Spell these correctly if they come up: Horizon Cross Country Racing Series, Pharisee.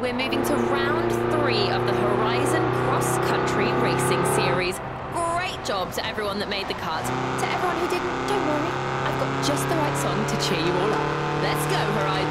We're moving to round 3 of the Horizon Cross Country Racing Series. Great job to everyone that made the cut. To everyone who didn't, don't worry, I've got just the right song to cheer you all up. Let's go, Horizon.